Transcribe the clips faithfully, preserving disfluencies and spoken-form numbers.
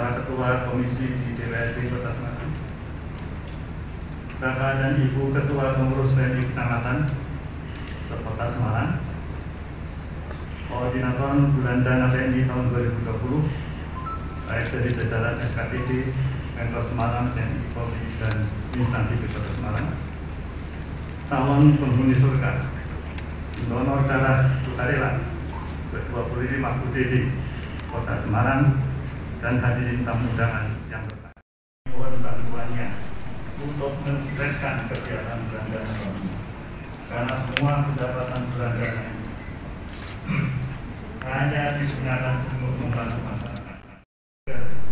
Ketua Komisi di D P R D Kota Semarang, Bapak dan Ibu Ketua Pengurus P M I Kecamatan Kota Semarang, Koordinator Bulandana P M I tahun dua ribu dua puluh, baik dari jajaran S K P D, Mentor Semarang, dan I K O P I dan instansi di Kota Semarang, calon penghuni surga, donor darah sukarela ke dua puluh lima U D D Kota Semarang, dan hadirin tamu undangan yang berbahagia, mohon bantuannya untuk meneruskan kegiatan berandana kami karena semua pendapatan berandana hanya digunakan untuk membantu masyarakat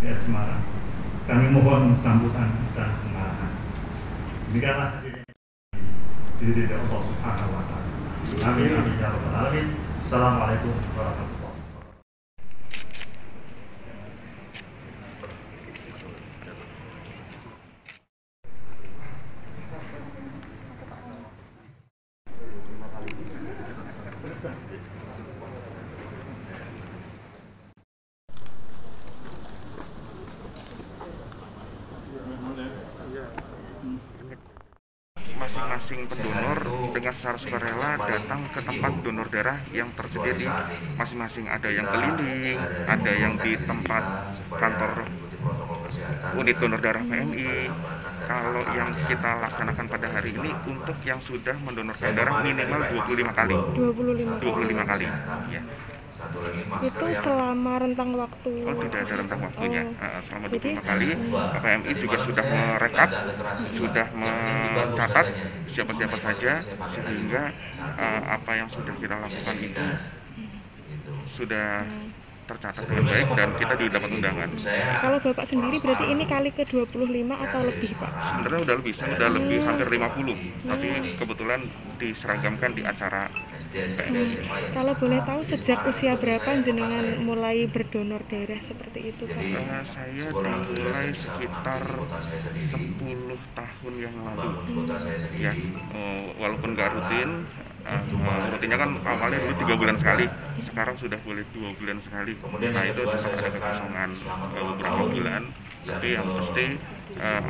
di Semarang. Kami mohon sambutan dan pengarahan. Demikianlah diri dari Allah Subhanahu wa Ta'ala. Amin amin ya rabbal alamin. Assalamualaikum warahmatullahi wabarakatuh. Masing-masing pendonor dengan secara sukarela datang ke tempat donor darah yang tersedia di masing-masing, ada yang keliling, ada yang di tempat kantor unit donor darah P M I. Kalau yang kita laksanakan pada hari ini untuk yang sudah mendonorkan darah minimal dua puluh lima kali. dua puluh lima kali. Ya. Itu selama rentang waktu. Oh, tidak ada rentang waktunya. Oh. Selama dua puluh lima kali, P M I juga sudah merekap, sudah mencatat siapa-siapa saja, sehingga uh, apa yang sudah kita lakukan itu sudah tercatat dengan baik dan kita didapat undangan. Kalau Bapak sendiri berarti ini kali ke dua puluh lima atau lebih, Pak? Sebenarnya udah lebih, sudah lebih hampir lima puluh, hmm. tapi kebetulan diseragamkan di acara P M I. Hmm. Kalau boleh tahu sejak usia berapa jenengan mulai berdonor darah seperti itu, Pak? Uh, saya mulai sekitar sepuluh tahun yang lalu. Hmm. Ya, uh, walaupun nggak rutin. Uh, uh, rutinnya kan awalnya dulu tiga bulan sekali, sekarang sudah boleh dua bulan sekali. Nah itu tetap ada kekosongan uh, beberapa bulan, tapi yang pasti uh,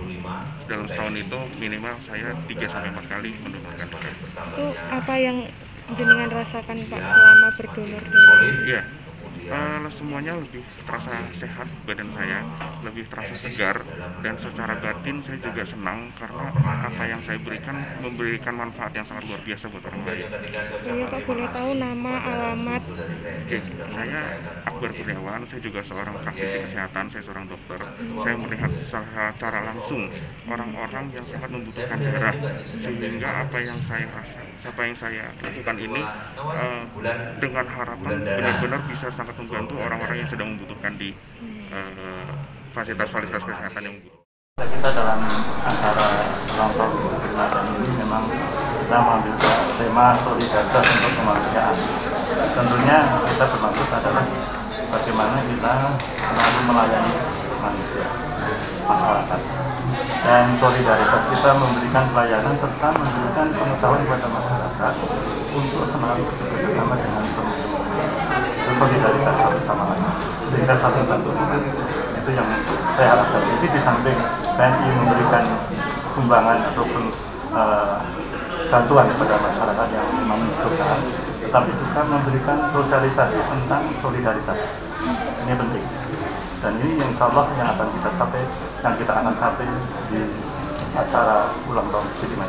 dalam setahun itu minimal saya tiga sampai empat kali mendonorkan darah. Itu apa yang jenengan rasakan, Pak, selama berdonor darah? Iya, uh, semuanya lebih terasa sehat badan saya, lebih terasa segar, dan secara batin saya juga senang karena apa yang saya berikan memberikan manfaat yang sangat luar biasa buat orang lain. Saya Pak boleh tahu nama alamat? Oke, saya Akbar Kurniawan, saya juga seorang praktisi kesehatan, saya seorang dokter. Saya melihat secara langsung orang-orang yang sangat membutuhkan darah, sehingga apa yang saya apa yang saya lakukan ini uh, dengan harapan benar-benar bisa sangat membantu orang-orang yang sedang membutuhkan di uh, fasilitas-fasilitas kesehatan yang membutuhkan. Kita dalam acara kelompok ini memang kita mengambil tema solidaritas untuk kemanusiaan. Tentunya kita bermaksud adalah bagaimana kita selalu melayani manusia, masyarakat. Dan solidaritas kita memberikan pelayanan serta memberikan pengetahuan kepada masyarakat untuk selalu bekerja sama dengan pemerintah. Solidaritas satu sama lain, sehingga satu bantu satu. Itu yang saya harapkan. Jadi di samping P M I memberikan sumbangan ataupun uh, bantuan kepada masyarakat yang membutuhkan, tetapi juga memberikan sosialisasi tentang solidaritas. Ini penting. Dan ini yang insya Allah yang akan kita capai, yang kita akan capai di acara ulang tahun P M I.